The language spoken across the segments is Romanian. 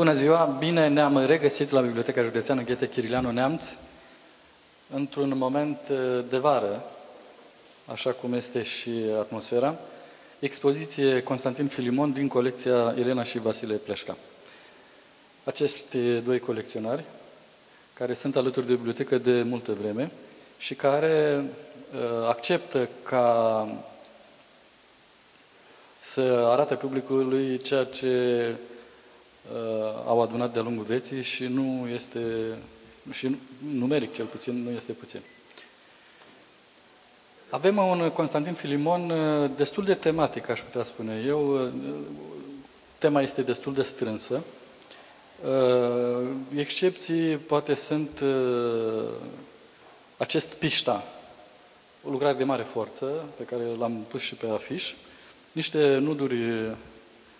Bună ziua! Bine ne-am regăsit la Biblioteca Județeană G.T. Kirileanu Neamț într-un moment de vară, așa cum este și atmosfera, expoziție Constantin Filimon din colecția Elena și Vasile Pleșca. Acești doi colecționari, care sunt alături de bibliotecă de multă vreme și care acceptă ca să arate publicului ceea ce au adunat de-a lungul vieții și nu este, și numeric cel puțin, nu este puțin. Avem un Constantin Filimon destul de tematic, aș putea spune eu. Tema este destul de strânsă. Excepții poate sunt acest Pișta, o lucrare de mare forță, pe care l-am pus și pe afiș, niște nuduri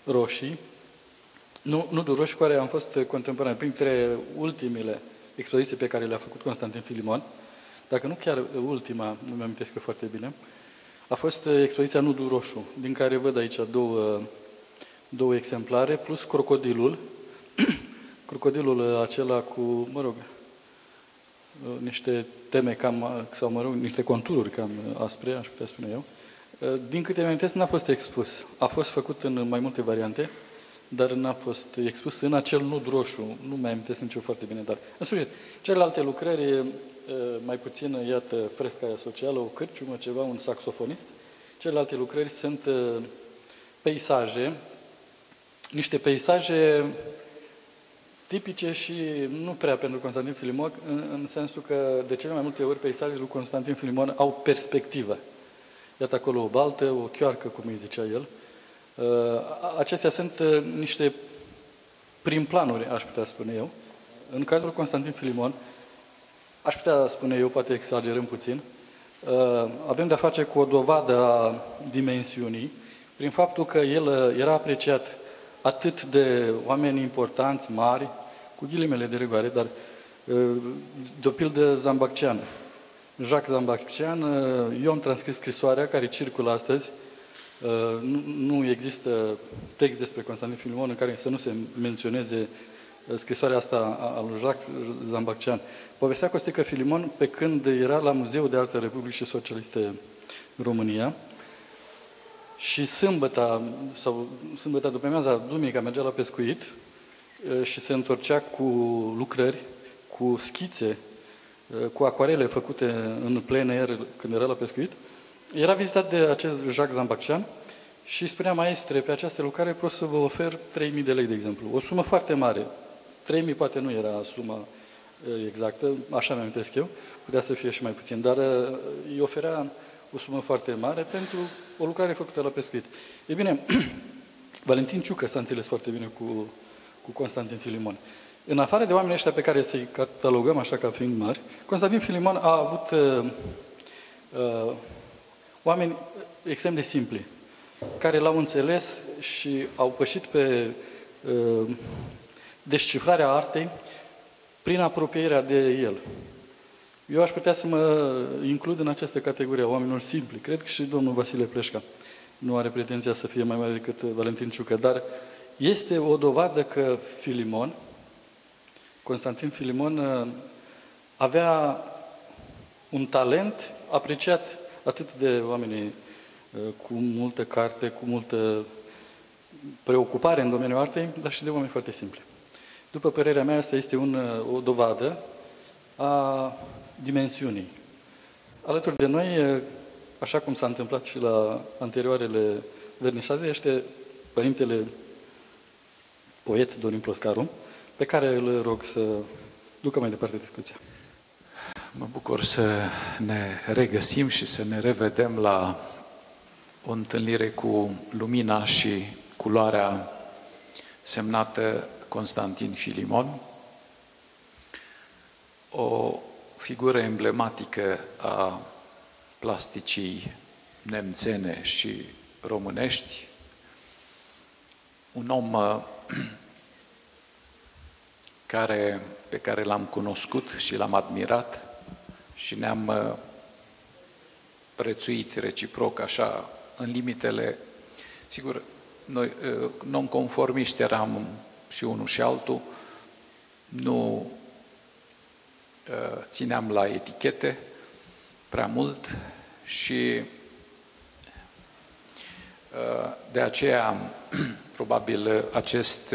roșii, nuduri roșii cu care am fost contemporan, printre ultimile expoziții pe care le-a făcut Constantin Filimon, dacă nu chiar ultima, nu mi-am amintesc eu foarte bine, a fost expoziția Nudul Roșu, din care văd aici două exemplare, plus crocodilul, crocodilul acela cu, mă rog, niște teme cam, sau mă rog, niște contururi cam aspre, aș putea spune eu. Din câte amintesc, n-a fost expus. A fost făcut în mai multe variante, dar n-a fost expus în acel nud roșu. Nu mi-am amintesc nici eu foarte bine, dar în sfârșit, celelalte lucrări, mai puțin, iată, fresca socială, o cârciumă, ceva, un saxofonist. Celelalte lucrări sunt peisaje, niște peisaje tipice și nu prea pentru Constantin Filimon, în sensul că de cele mai multe ori peisajele lui Constantin Filimon au perspectivă. Iată acolo o baltă, o chioarcă, cum îi zicea el. Acestea sunt niște prim-planuri, aș putea spune eu. În cazul Constantin Filimon, aș putea spune eu, poate exagerăm puțin, avem de-a face cu o dovadă a dimensiunii, prin faptul că el era apreciat atât de oameni importanți, mari, cu ghilimele de rigoare, dar de pildă Zambaccian. Jacques Zambaccian, eu am transcris scrisoarea care circulă astăzi, nu există text despre Constantin Filimon în care să nu se menționeze scrisoarea asta a lui Jacques Zambaccian. Povestea costă că Filimon, pe când era la Muzeul de Artă Republicii Socialiste România, și sâmbăta, sau sâmbăta după amiaza, duminica, mergea la pescuit și se întorcea cu lucrări, cu schițe, cu aquarele făcute în plen aer când era la pescuit. Era vizitat de acest Jacques Zambaccian și spunea: maestre, pe această lucrare pot să vă ofer 3.000 de lei, de exemplu. O sumă foarte mare. 3.000 poate nu era suma exactă, așa mi-am amintesc eu, putea să fie și mai puțin, dar îi oferea o sumă foarte mare pentru o lucrare făcută la pescuit. E bine, Valentin Ciucă s-a înțeles foarte bine cu Constantin Filimon. În afară de oamenii ăștia pe care să-i catalogăm așa ca fiind mari, Constantin Filimon a avut oameni extrem de simpli, care l-au înțeles și au pășit pe descifrarea artei prin apropierea de el. Eu aș putea să mă includ în această categorie a oamenilor simpli. Cred că și domnul Vasile Pleșca nu are pretenția să fie mai mare decât Valentin Ciucă, dar este o dovadă că Filimon, Constantin Filimon, avea un talent apreciat atât de oamenii cu multă carte, cu multă preocupare în domeniul artei, dar și de oameni foarte simpli. După părerea mea, asta este o dovadă a dimensiunii. Alături de noi, așa cum s-a întâmplat și la anterioarele vernișaje, este părintele poet Dorin Ploscaru, pe care îl rog să ducă mai departe discuția. Mă bucur să ne regăsim și să ne revedem la o întâlnire cu lumina și culoarea semnată Constantin Filimon, o figură emblematică a plasticii nemțene și românești, un om pe care l-am cunoscut și l-am admirat și ne-am prețuit reciproc, așa, în limitele, sigur, noi nonconformiști eram și unul și altul, nu țineam la etichete prea mult și de aceea probabil acest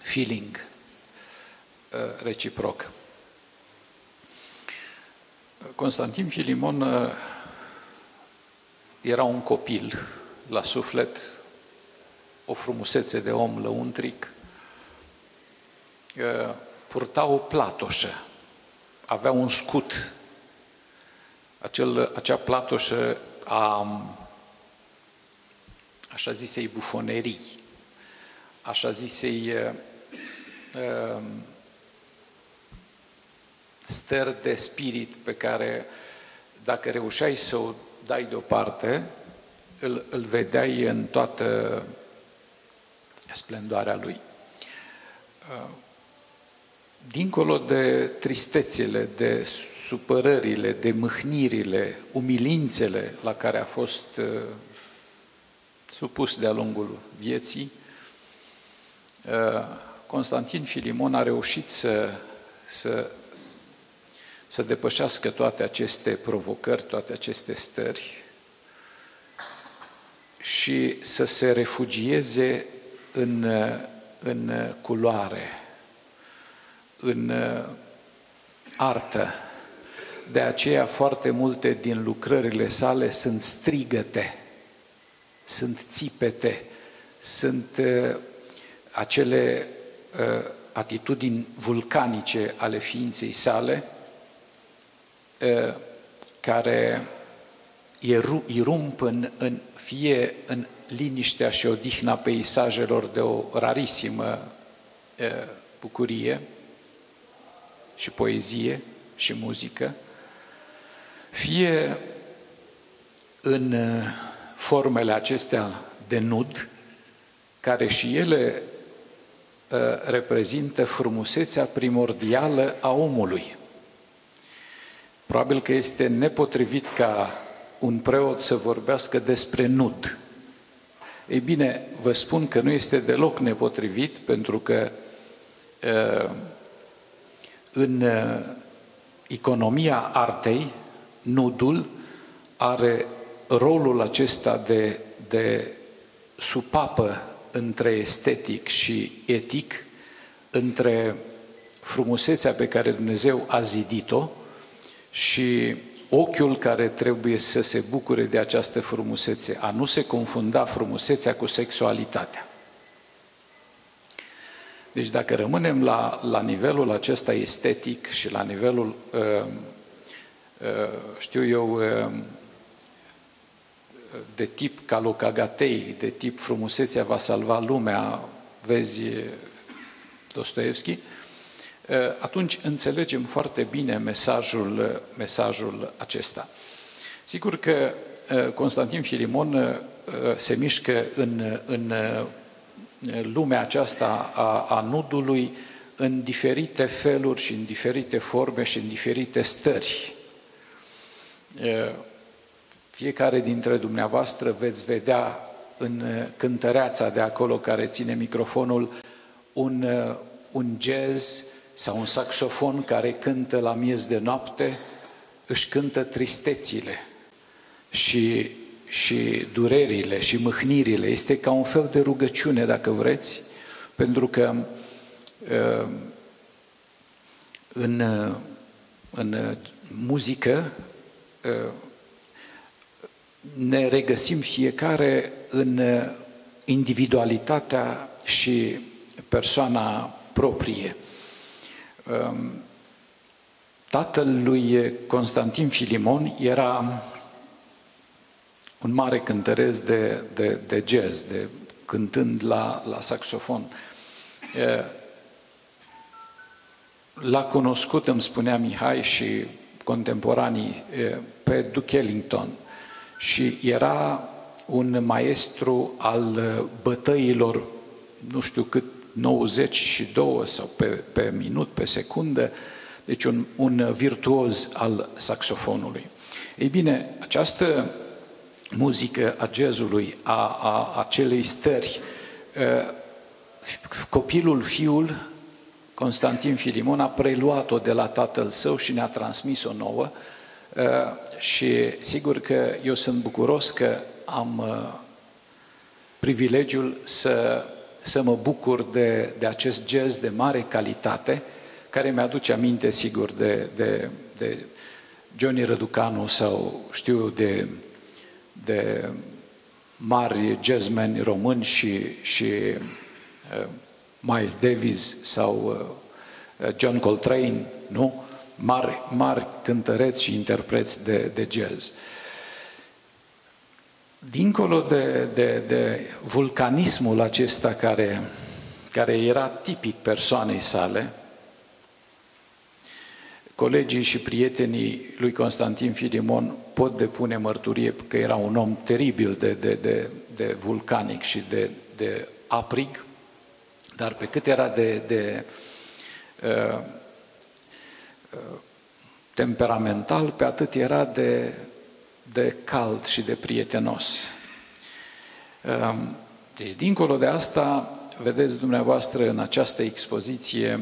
feeling reciproc. Constantin Filimon era un copil la suflet, o frumusețe de om lăuntric, purta o platoșă, avea un scut. Acea platoșă a așa zisei bufonerii, așa zisei stări de spirit pe care, dacă reușeai să o dai deoparte, îl vedeai în toată splendoarea lui. Dincolo de tristețele, de supărările, de mâhnirile, umilințele la care a fost supus de-a lungul vieții, Constantin Filimon a reușit să depășească toate aceste provocări, toate aceste stări și să se refugieze în culoare, în artă. De aceea foarte multe din lucrările sale sunt strigăte, sunt țipete, sunt acele atitudini vulcanice ale ființei sale, care irump fie în liniștea și odihna peisajelor de o rarisimă bucurie și poezie și muzică, fie în formele acestea de nud, care și ele reprezintă frumusețea primordială a omului. Probabil că este nepotrivit ca un preot să vorbească despre nud. Ei bine, vă spun că nu este deloc nepotrivit, pentru că în economia artei, nudul are rolul acesta de supapă între estetic și etic, între frumusețea pe care Dumnezeu a zidit-o și ochiul care trebuie să se bucure de această frumusețe, a nu se confunda frumusețea cu sexualitatea. Deci dacă rămânem la nivelul acesta estetic și la nivelul, de tip calocagatei, de tip frumusețea va salva lumea, vezi Dostoevski, atunci înțelegem foarte bine mesajul acesta. Sigur că Constantin Filimon se mișcă în lumea aceasta a nudului în diferite feluri și în diferite forme și în diferite stări. Fiecare dintre dumneavoastră veți vedea în cântăreața de acolo care ține microfonul un jazz sau un saxofon care cântă la miez de noapte, își cântă tristețile și durerile și mâhnirile. Este ca un fel de rugăciune, dacă vreți, pentru că în muzică ne regăsim fiecare în individualitatea și persoana proprie. Tatăl lui Constantin Filimon era un mare cântăreț de jazz, cântând la saxofon. L-a cunoscut, îmi spunea Mihai și contemporanii, pe Duke Ellington și era un maestru al bătăilor, nu știu cât, 92 sau pe minut, pe secundă, deci un virtuoz al saxofonului. Ei bine, această muzică a jazzului, a acelei stări, copilul, fiul, Constantin Filimon, a preluat-o de la tatăl său și ne-a transmis-o nouă. Și sigur că eu sunt bucuros că am privilegiul să mă bucur de acest gest de mare calitate, care mi-aduce aminte, sigur, de Johnny Răducanu sau, știu, de mari jazzmeni români și Miles Davis sau John Coltrane, nu? Mari cântăreți și interpreți de jazz. Dincolo de vulcanismul acesta care era tipic persoanei sale, colegii și prietenii lui Constantin Filimon pot depune mărturie că era un om teribil de vulcanic și de aprig, dar pe cât era de temperamental, pe atât era de cald și de prietenos. Deci, dincolo de asta, vedeți dumneavoastră în această expoziție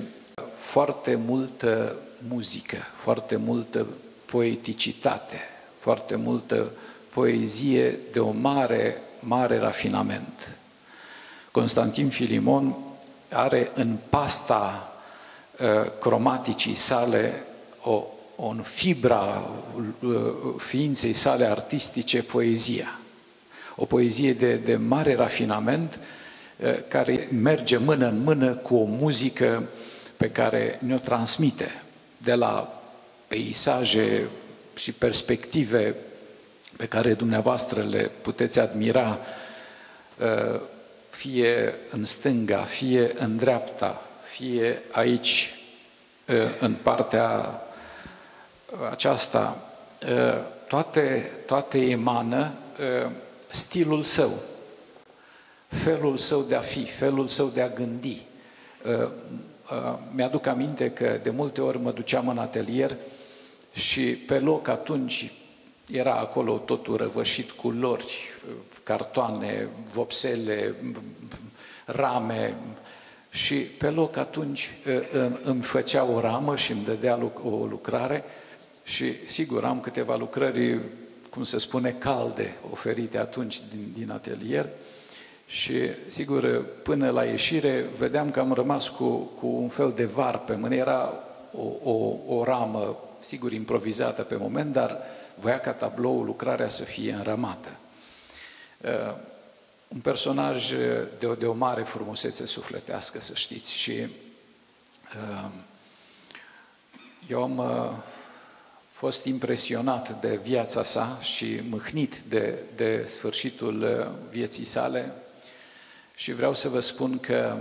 foarte multă muzică, foarte multă poeticitate, foarte multă poezie de o mare, mare rafinament. Constantin Filimon are în pasta cromaticii sale, în fibra ființei sale artistice, poezia. O poezie de mare rafinament, care merge mână în mână cu o muzică pe care ne-o transmite, de la peisaje și perspective pe care dumneavoastră le puteți admira, fie în stânga, fie în dreapta, fie aici, în partea aceasta, toate emană stilul său, felul său de a fi, felul său de a gândi. Mi-aduc aminte că de multe ori mă duceam în atelier și pe loc atunci era acolo totul răvășit, culori, cartoane, vopsele, rame. Și pe loc atunci îmi făcea o ramă și îmi dădea o lucrare și sigur am câteva lucrări, cum se spune, calde, oferite atunci din atelier și sigur până la ieșire vedeam că am rămas cu un fel de var pe mână. Era o ramă, sigur improvizată pe moment, dar voia ca tabloul, lucrarea să fie înrămată. Un personaj de o mare frumusețe sufletească, să știți. Și eu am fost impresionat de viața sa și mâhnit de sfârșitul vieții sale și vreau să vă spun că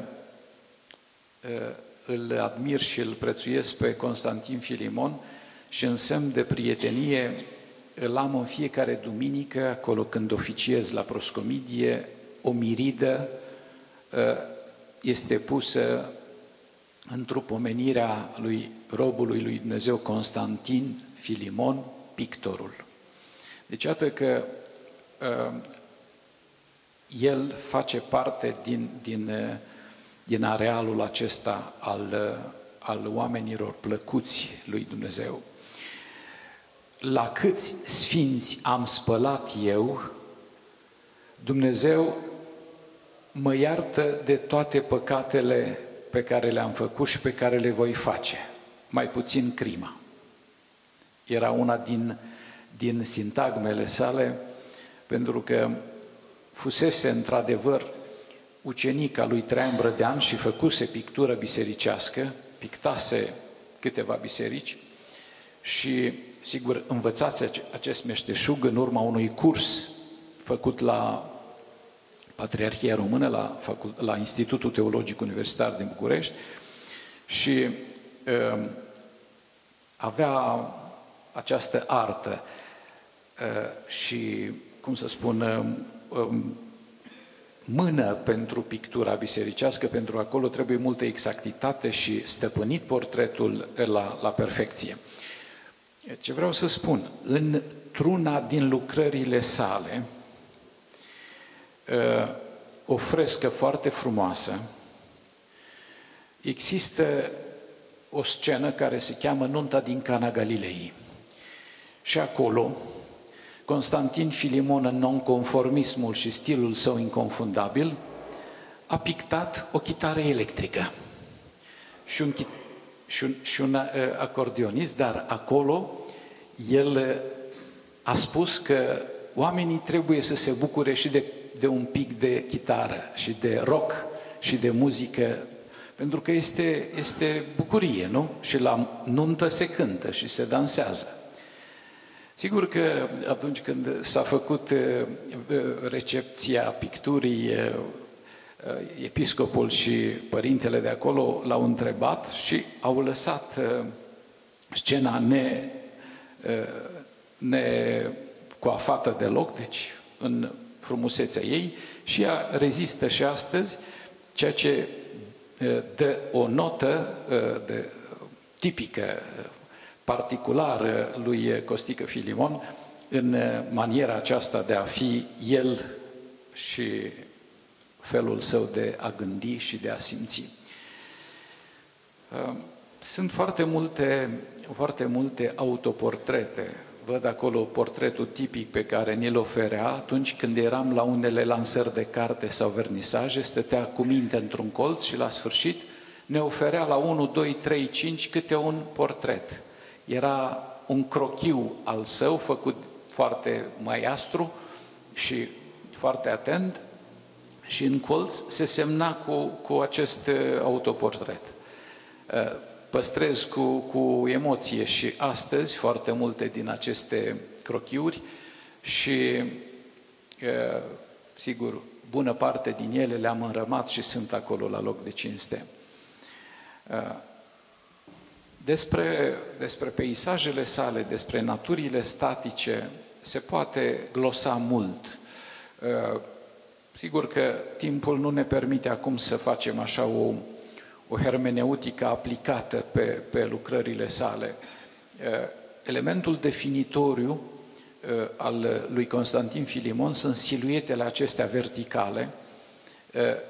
îl admir și îl prețuiesc pe Constantin Filimon și în semn de prietenie îl am în fiecare duminică, acolo când oficiez la proscomidie, o miridă este pusă întrupomenirea lui robului lui Dumnezeu Constantin Filimon, pictorul. Deci, iată că el face parte din arealul acesta al oamenilor plăcuți lui Dumnezeu. La câți sfinți am spălat eu, Dumnezeu mă iartă de toate păcatele pe care le-am făcut și pe care le voi face, mai puțin crima. Era una din sintagmele sale, pentru că fusese într-adevăr ucenic al lui Traian Brădean și făcuse pictură bisericească, pictase câteva biserici și, sigur, învățați acest meșteșug în urma unui curs făcut la Patriarhia Română, la Institutul Teologic Universitar din București și avea această artă și, cum să spun, mână pentru pictura bisericească, pentru acolo trebuie multă exactitate și stăpânit portretul la perfecție. Ce vreau să spun, într-una din lucrările sale, o frescă foarte frumoasă, Există o scenă care se cheamă Nunta din Cana Galilei. Și acolo, Constantin Filimon, în nonconformismul și stilul său inconfundabil, a pictat o chitară electrică și un acordeonist, dar acolo el a spus că oamenii trebuie să se bucure și de un pic de chitară și de rock și de muzică, pentru că este bucurie, nu? Și la nuntă se cântă și se dansează. Sigur că atunci când s-a făcut recepția picturii, episcopul și părintele de acolo l-au întrebat și au lăsat scena necoafată deloc, deci în frumusețea ei, și ea rezistă și astăzi, ceea ce dă o notă tipică, particulară lui Costică Filimon în maniera aceasta de a fi el și felul său de a gândi și de a simți. Sunt foarte multe autoportrete. Văd acolo portretul tipic pe care ni-l oferea atunci când eram la unele lansări de carte sau vernisaje, stătea cu minte într-un colț și la sfârșit ne oferea la 1, 2, 3, 5 câte un portret. Era un crochiu al său, făcut foarte maiastru și foarte atent, și în colț se semna cu acest autoportret. Păstrez cu emoție și astăzi foarte multe din aceste crochiuri și, sigur, bună parte din ele le-am înrămat și sunt acolo la loc de cinste. Despre peisajele sale, despre naturile statice, se poate glosa mult. Sigur că timpul nu ne permite acum să facem așa o hermeneutică aplicată pe lucrările sale. Elementul definitoriu al lui Constantin Filimon sunt siluetele acestea verticale,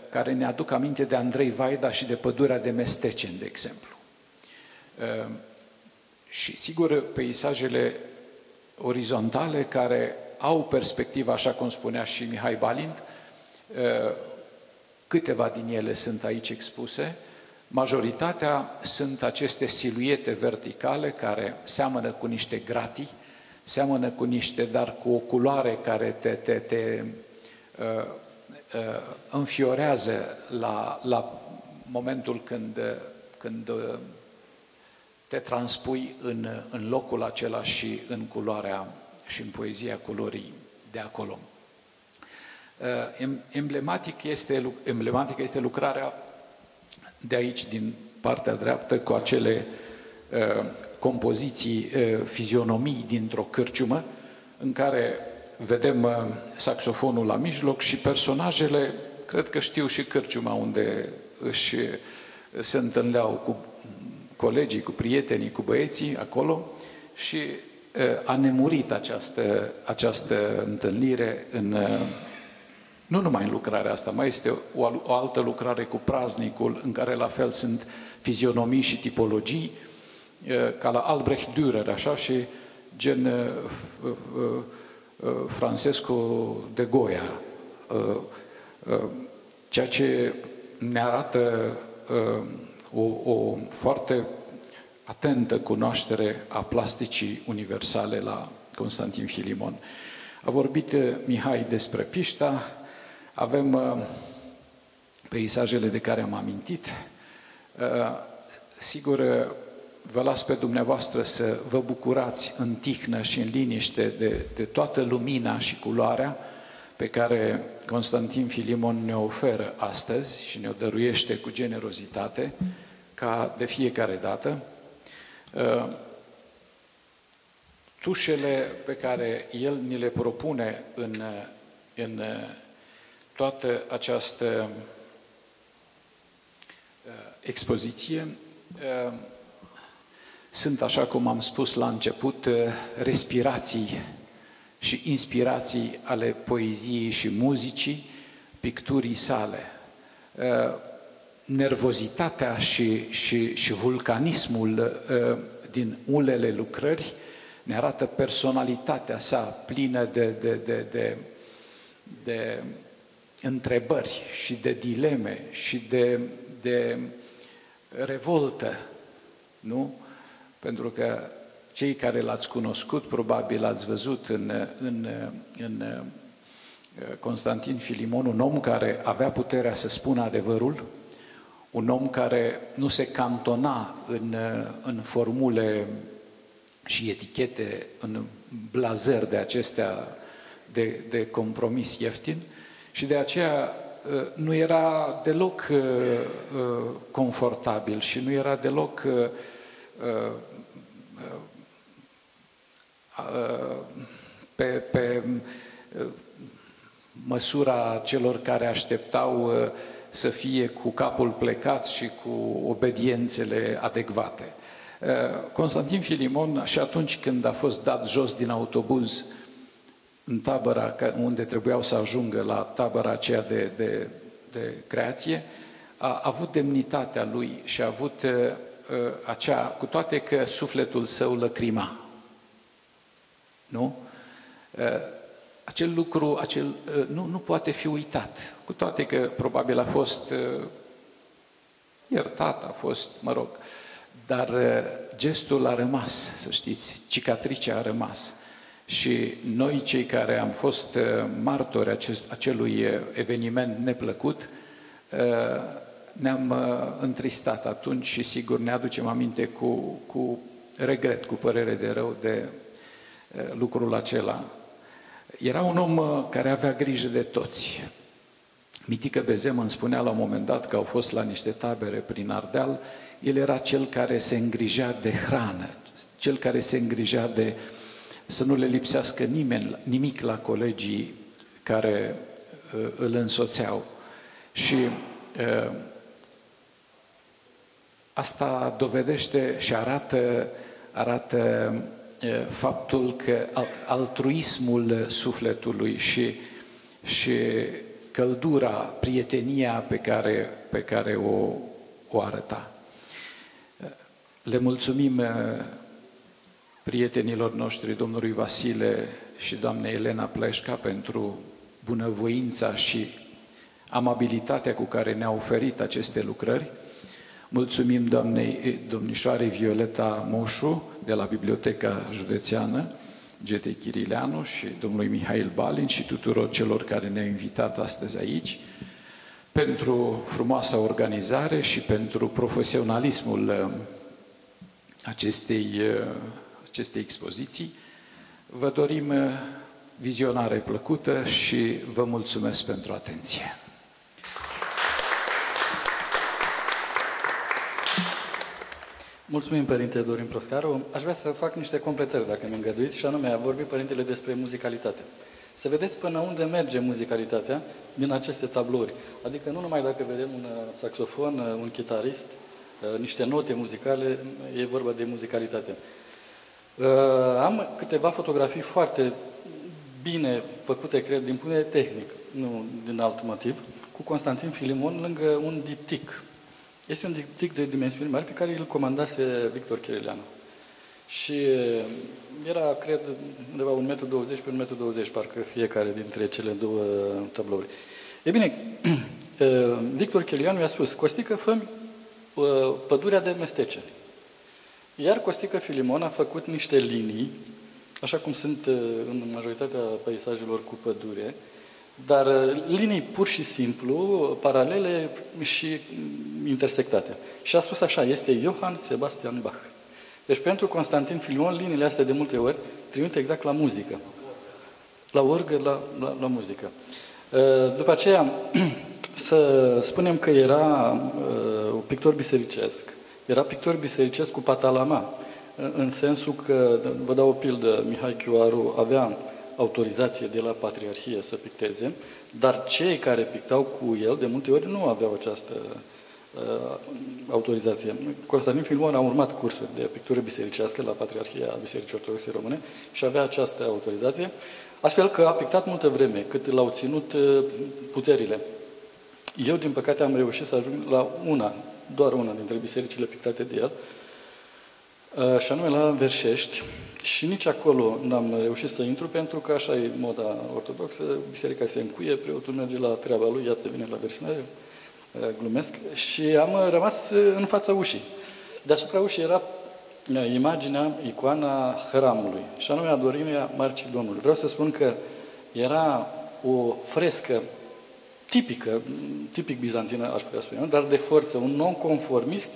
care ne aduc aminte de Andrzej Wajda și de Pădurea de Mesteceni, de exemplu. Și, sigur, peisajele orizontale care au perspectiva, așa cum spunea și Mihai Balint, câteva din ele sunt aici expuse, majoritatea sunt aceste siluete verticale care seamănă cu niște gratii, seamănă cu niște, dar cu o culoare care te înfiorează la momentul când te transpui în locul acela și în culoarea și în poezia culorii de acolo. Emblematică este lucrarea de aici, din partea dreaptă, cu acele compoziții, fizionomii dintr-o cârciumă, în care vedem saxofonul la mijloc și personajele, cred că știu și cârciuma unde își se întâlneau cu colegii, cu prietenii, cu băieții acolo, și a nemurit această întâlnire nu numai în lucrarea asta, mai este o altă lucrare cu Praznicul, în care la fel sunt fizionomii și tipologii, ca la Albrecht Dürer, așa, și gen Francesco de Goya, ceea ce ne arată o foarte atentă cunoaștere a plasticii universale la Constantin Filimon. A vorbit Mihai despre Pișta, avem peisajele de care am amintit. Sigur, vă las pe dumneavoastră să vă bucurați în tihnă și în liniște de toată lumina și culoarea pe care Constantin Filimon ne-o oferă astăzi și ne-o dăruiește cu generozitate, ca de fiecare dată. Tușele pe care el ni le propune în toată această expoziție sunt, așa cum am spus la început, respirații și inspirații ale poeziei și muzicii, picturii sale. nervozitatea și vulcanismul din ulele lucrări ne arată personalitatea sa plină de întrebări și de dileme și de revoltă, nu? Pentru că cei care l-ați cunoscut, probabil l-ați văzut în Constantin Filimon, un om care avea puterea să spună adevărul, un om care nu se cantona în formule și etichete, în blazări de acestea de compromis ieftin, și de aceea nu era deloc confortabil și nu era deloc pe măsura celor care așteptau să fie cu capul plecat și cu obediențele adecvate. Constantin Filimon, și atunci când a fost dat jos din autobuz în tabăra unde trebuiau să ajungă, la tabăra aceea de creație, a avut demnitatea lui și a avut acea, cu toate că sufletul său lăcrima. Nu? Acel lucru nu poate fi uitat, cu toate că probabil a fost iertat, a fost, mă rog, dar gestul a rămas, să știți, cicatricea a rămas. Și noi, cei care am fost martori acelui eveniment neplăcut, ne-am întristat atunci și sigur ne aducem aminte cu regret, cu părere de rău de lucrul acela. Era un om care avea grijă de toți. Mitică Bezemă îmi spunea la un moment dat că au fost la niște tabere prin Ardeal. El era cel care se îngrijea de hrană, cel care se îngrijea de să nu le lipsească nimeni, nimic la colegii care îl însoțeau. Și asta dovedește și arată faptul că altruismul sufletului și căldura, prietenia pe care o arăta. Le mulțumim prietenilor noștri, domnului Vasile și doamnei Elena Pleșca, pentru bunăvoința și amabilitatea cu care ne-a oferit aceste lucrări. Mulțumim domnișoarei Violeta Moșu de la Biblioteca Județeană G.T. Kirileanu și domnului Mihai Balint și tuturor celor care ne-au invitat astăzi aici pentru frumoasa organizare și pentru profesionalismul acestei expoziții. Vă dorim vizionare plăcută și vă mulțumesc pentru atenție. Mulțumim, Părinte Dorin Ploscaru. Aș vrea să fac niște completări, dacă mi îngăduiți, și anume a vorbit Părintele despre muzicalitate. Să vedeți până unde merge muzicalitatea din aceste tablouri. Adică nu numai dacă vedem un saxofon, un chitarist, niște note muzicale, e vorba de muzicalitate. Am câteva fotografii foarte bine făcute, cred, din punct de vedere tehnic, nu din alt motiv, cu Constantin Filimon lângă un diptic. Este un diptic de dimensiuni mari pe care îl comandase Victor Kirileanu. Și era, cred, undeva 1,20 m pe 1,20 m, parcă fiecare dintre cele două tablouri. E bine, Victor Kirileanu i-a spus: Costică, fă-mi pădurea de mesteceni. Iar Costică Filimon a făcut niște linii, așa cum sunt în majoritatea peisajelor cu pădure, dar linii pur și simplu, paralele și intersectate. Și a spus așa: este Johann Sebastian Bach. Deci pentru Constantin Filimon, liniile astea de multe ori trimite exact la muzică. La orgă, la muzică. După aceea, să spunem că era un pictor bisericesc. Era pictor bisericesc cu patalama, în sensul că, vă dau o pildă, Mihai Chiuaru avea autorizație de la Patriarhie să picteze, dar cei care pictau cu el, de multe ori, nu aveau această autorizație. Constantin Filimon a urmat cursuri de pictură bisericească la Patriarhia Bisericii Ortodoxe Române și avea această autorizație, astfel că a pictat multă vreme, cât l-au ținut puterile. Eu, din păcate, am reușit să ajung la una, doar una dintre bisericile pictate de el, și anume la Verșești. Și nici acolo n-am reușit să intru, pentru că așa e moda ortodoxă, biserica se încuie, preotul merge la treaba lui, iată, vine la versinare, glumesc, și am rămas în fața ușii. Deasupra ușii era imaginea, icoana hramului, și anume Adormimea Marcii Domnului. Vreau să spun că era o frescă tipică, tipic bizantină, aș putea spune, dar de forță, un nonconformist,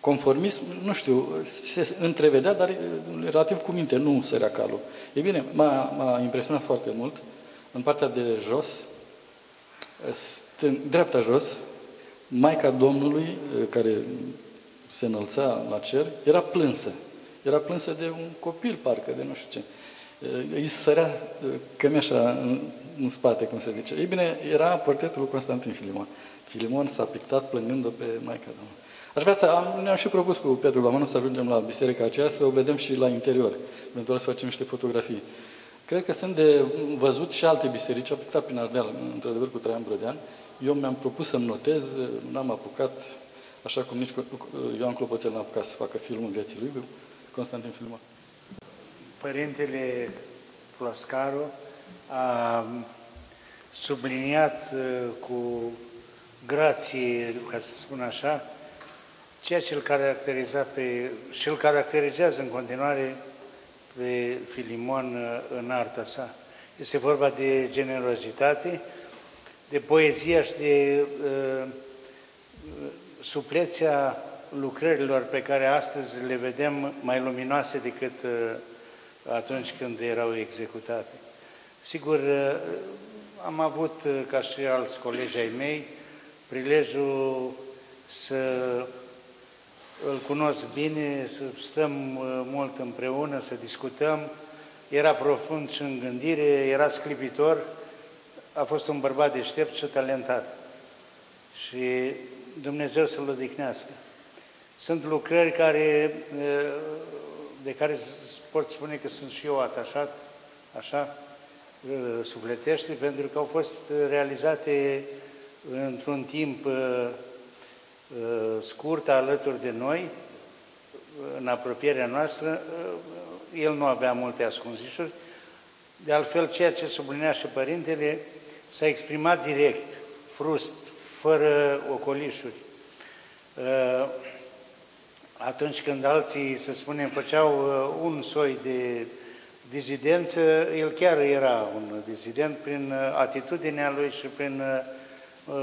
conformism, nu știu, se întrevedea, dar relativ cu minte, nu sărea calul. E bine, m-a impresionat foarte mult. În partea de jos, dreapta jos, Maica Domnului, care se înălța la cer, era plânsă. Era plânsă de un copil, parcă, de nu știu ce. Îi sărea cămeșa în spate, cum se zice. Ei bine, era portretul lui Constantin Filimon. Filimon s-a pictat plângându-o pe Maica Domnului. Aș vrea să, ne-am și propus cu Pietru Bamanu să ajungem la biserica aceea, să o vedem și la interior, eventual să facem niște fotografii. Cred că sunt de văzut și alte biserici, a pictat prin Ardeal, într-adevăr, cu Traian Brădean. Eu mi-am propus să-mi notez, n-am apucat, așa cum nici Ioan Clopoțel n-a apucat să facă filmul vieții lui, Constantin Filimon. Părintele Ploscaru a subliniat cu grație, ca să spun așa, ceea ce îl caracteriza și îl caracterizează în continuare pe Filimon în arta sa. Este vorba de generozitate, de poezia și de supleția lucrărilor pe care astăzi le vedem mai luminoase decât atunci când erau executate. Sigur, am avut, ca și alți colegi ai mei, prilejul să îl cunosc bine, să stăm mult împreună, să discutăm. Era profund și în gândire, era sclipitor, a fost un bărbat deștept și talentat. Și Dumnezeu să-l odihnească. Sunt lucrări de care pot spune că sunt și eu atașat, așa, sufletește, pentru că au fost realizate într-un timp scurt alături de noi, în apropierea noastră. El nu avea multe ascunzișuri. De altfel, ceea ce sublinea și părintele, s-a exprimat direct, frust, fără ocolișuri. Atunci când alții, să spunem, făceau un soi de dizidență, el chiar era un dizident prin atitudinea lui și prin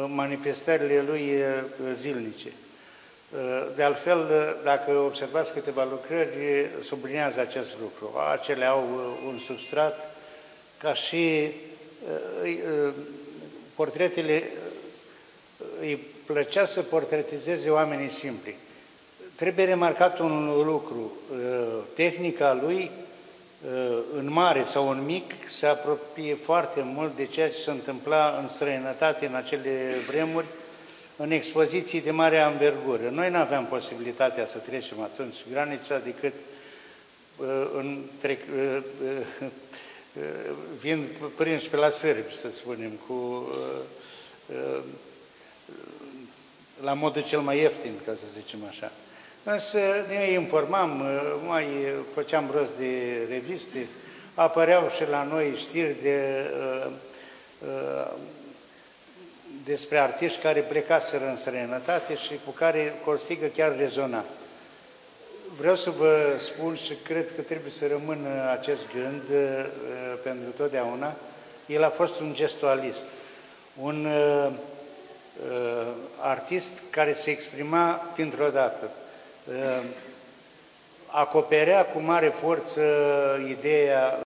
manifestările lui zilnice. De altfel, dacă observați câteva lucrări, sublinează acest lucru. Acele au un substrat, ca și portretele, îi plăcea să portretizeze oamenii simpli. Trebuie remarcat un lucru. Tehnica lui, în mare sau în mic, se apropie foarte mult de ceea ce se întâmpla în străinătate în acele vremuri, în expoziții de mare anvergură. Noi nu aveam posibilitatea să trecem atunci granița decât fiind prinși pe la sârbi, să spunem, cu la modul cel mai ieftin, ca să zicem așa. Însă ne informam, mai făceam rost de reviste, apăreau și la noi știri despre artiști care plecaseră în străinătate și cu care Corsica chiar rezona. Vreau să vă spun și cred că trebuie să rămână acest gând pentru totdeauna. El a fost un gestualist, un artist care se exprima dintr-o dată. Acoperea cu mare forță ideea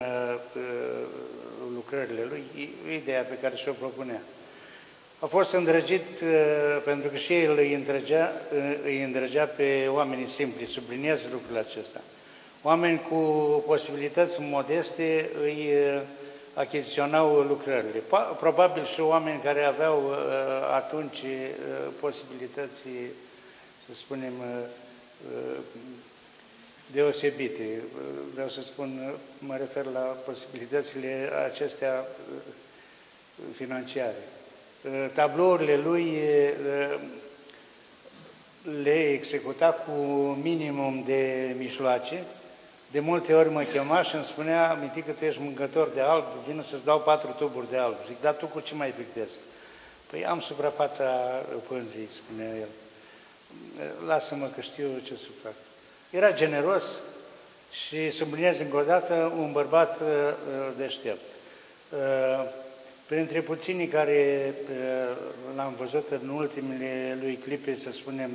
lucrările lui, ideea pe care și-o propunea. A fost îndrăgit, pentru că și el îi îndrăgea pe oamenii simpli, subliniez lucrul acesta. Oameni cu posibilități modeste îi achiziționau lucrările. Probabil și oameni care aveau atunci posibilități, să spunem, deosebite. Vreau să spun, mă refer la posibilitățile acestea financiare. tablourile lui le executa cu minimum de mijloace. De multe ori mă chema și îmi spunea: Mitică, tu ești mângător de alb, vină să-ți dau 4 tuburi de alb. Zic: dar tu cu ce mai pictezi? Păi am suprafața pânzii, spunea el. Lasă-mă că știu ce să fac. Era generos și, subliniez încă o dată, un bărbat deștept. Printre puținii care l-am văzut în ultimele lui clipe, să spunem,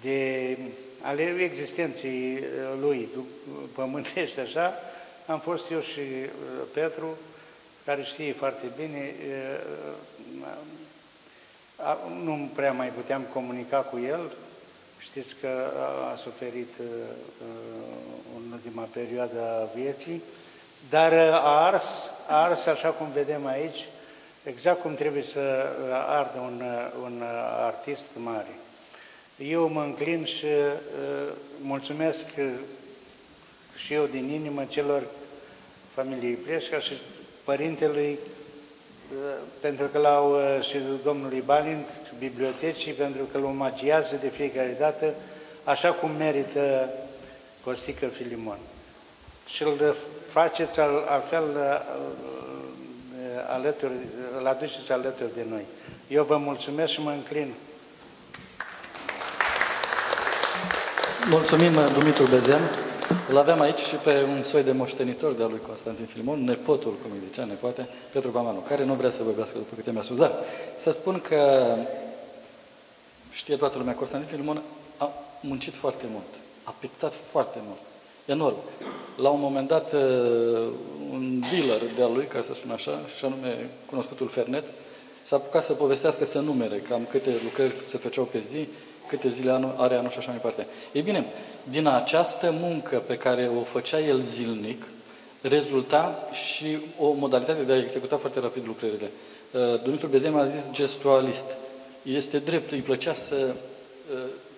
de ale existenței lui pământești, așa, am fost eu și Petru, care știe foarte bine, nu prea mai puteam comunica cu el. Știți că a suferit în ultima perioadă a vieții, dar a ars, așa cum vedem aici, exact cum trebuie să ardă un artist mare. Eu mă înclin și mulțumesc și eu din inimă celor familiei Pleșca și părintelui, pentru că l-au, și domnului Balint, bibliotecii, pentru că îl omagiază de fiecare dată, așa cum merită Costică Filimon. Și îl faceți altfel alături, îl aduceți alături de noi. Eu vă mulțumesc și mă înclin. Mulțumim, Dumitru Bezean. Îl aveam aici și pe un soi de moștenitor de-a lui Constantin Filimon, nepotul, cum îi zicea, nepoate, Pietru Bamanu, care nu vrea să vorbească după câte mi-a spus. Dar să spun că știe toată lumea, Constantin Filimon a muncit foarte mult, a pictat foarte mult, enorm. La un moment dat, un dealer de-a lui, ca să spun așa, și anume cunoscutul Fernet, s-a apucat să povestească, să numere cam câte lucrări se făceau pe zi, câte zile are anul și așa mai departe. Ei bine, din această muncă pe care o făcea el zilnic, rezulta și o modalitate de a executa foarte rapid lucrările. Dumitru Bezean a zis gestualist. Este drept, îi plăcea să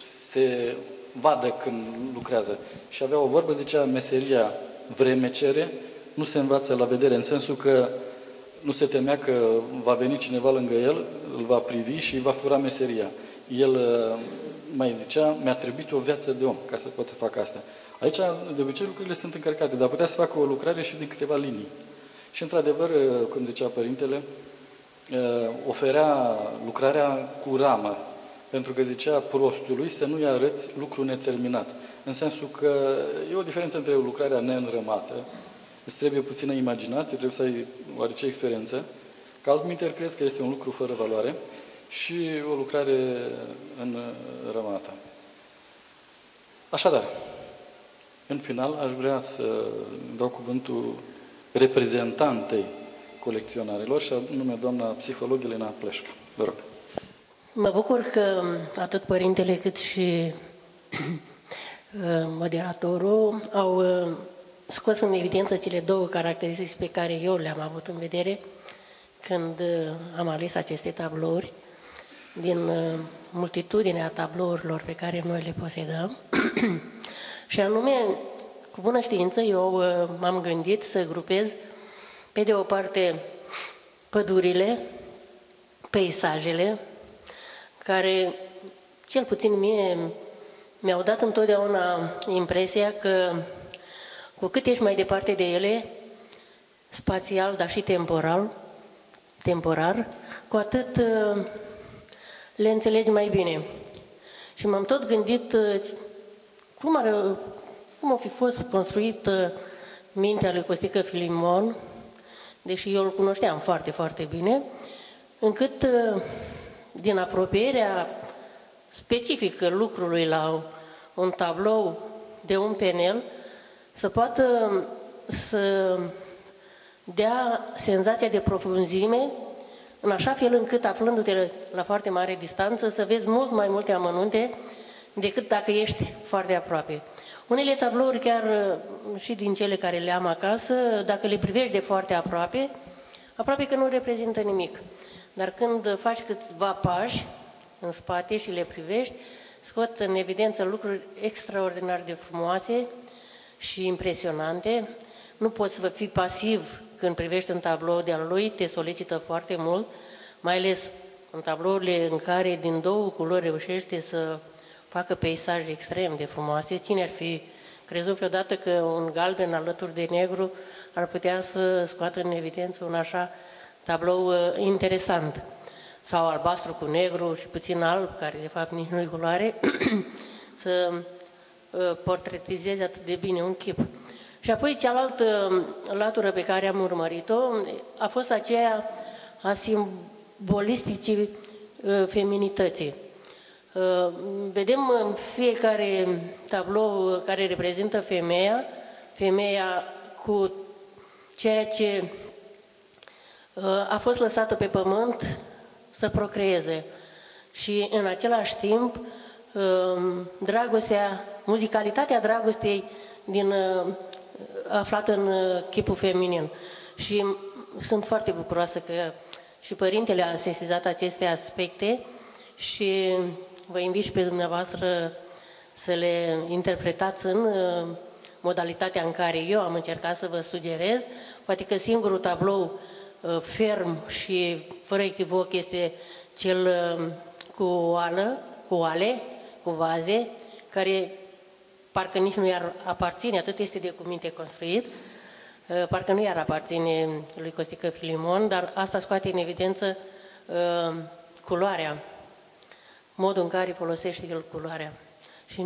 se vadă când lucrează. Și avea o vorbă, zicea: meseria vreme cere, nu se învață la vedere, în sensul că nu se temea că va veni cineva lângă el, îl va privi și îi va fura meseria. El mai zicea: mi-a trebuit o viață de om ca să pot face asta. Aici, de obicei, lucrurile sunt încărcate, dar putea să facă o lucrare și din câteva linii. Și, într-adevăr, cum zicea părintele, oferea lucrarea cu ramă, pentru că zicea prostului să nu-i arăți lucru neterminat. În sensul că e o diferență între lucrarea neînrămată, îți trebuie puțină imaginație, trebuie să ai oarece experiență, că altminteri crezi că este un lucru fără valoare, și o lucrare înrămată. Așadar, în final, aș vrea să dau cuvântul reprezentantei colecționarilor, și anume doamna psiholog Elena Pleșca. Vă rog. Mă bucur că atât părintele cât și moderatorul au scos în evidență cele două caracteristici pe care eu le-am avut în vedere când am ales aceste tablouri din multitudinea tablourilor pe care noi le posedăm. Și anume, cu bună știință, eu m-am gândit să grupez, pe de o parte, pădurile, peisajele, care, cel puțin mie, mi-au dat întotdeauna impresia că cu cât ești mai departe de ele, spațial, dar și temporar, cu atât le înțelegi mai bine. Și m-am tot gândit cum ar fi fost construită mintea lui Costică Filimon, deși eu îl cunoșteam foarte, foarte bine, încât din apropierea specifică lucrului la un tablou de un penel să poată să dea senzația de profunzime, în așa fel încât, aflându-te la foarte mare distanță, să vezi mult mai multe amănunte decât dacă ești foarte aproape. Unele tablouri, chiar și din cele care le am acasă, dacă le privești de foarte aproape, aproape că nu reprezintă nimic. Dar când faci câțiva pași în spate și le privești, scot în evidență lucruri extraordinar de frumoase și impresionante, Nu poți fi pasiv când privești un tablou de-al lui, te solicită foarte mult, mai ales în tablourile în care din două culori reușește să facă peisaje extrem de frumoase. Cine ar fi crezut vreodată că un galben alături de negru ar putea să scoată în evidență un așa tablou interesant? Sau albastru cu negru și puțin alb, care de fapt nici nu-i culoare, să portretizeze atât de bine un chip. Și apoi cealaltă latură pe care am urmărit-o a fost aceea a simbolisticii feminității. Vedem în fiecare tablou care reprezintă femeia, femeia cu ceea ce a fost lăsată pe pământ să procreeze. Și în același timp, dragostea, muzicalitatea dragostei din aflată în chipul feminin. Și sunt foarte bucuroasă că și părintele a sesizat aceste aspecte și vă invit și pe dumneavoastră să le interpretați în modalitatea în care eu am încercat să vă sugerez. Poate că singurul tablou ferm și fără echivoc este cel cu oală, cu oale, cu vaze, care parcă nici nu i-ar aparține, atât este de cuminte construit, parcă nu i-ar aparține lui Costică Filimon, dar asta scoate în evidență culoarea, modul în care folosește el culoarea. Și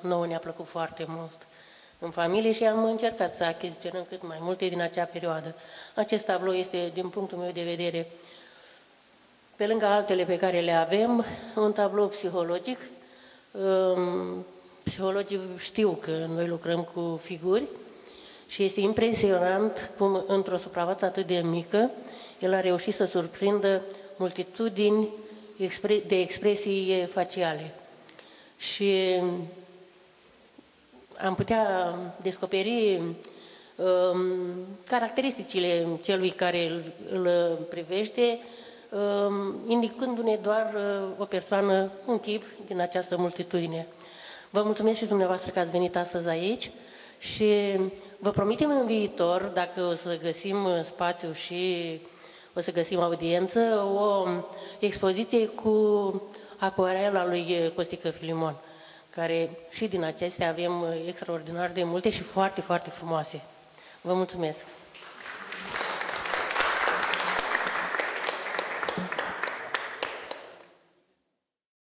nouă ne-a plăcut foarte mult în familie și am încercat să achiziționăm cât mai multe din acea perioadă. Acest tablou este, din punctul meu de vedere, pe lângă altele pe care le avem, un tablou psihologic. Psihologii știu că noi lucrăm cu figuri și este impresionant cum, într-o suprafață atât de mică, el a reușit să surprindă multitudini de expresii faciale. Și am putea descoperi caracteristicile celui care îl privește, indicându-ne doar o persoană, un chip din această multitudine. Vă mulțumesc și dumneavoastră că ați venit astăzi aici și vă promitem în viitor, dacă o să găsim spațiu și o să găsim audiență, o expoziție cu acuarela lui Costică Filimon, care și din acestea avem extraordinar de multe și foarte, foarte frumoase. Vă mulțumesc!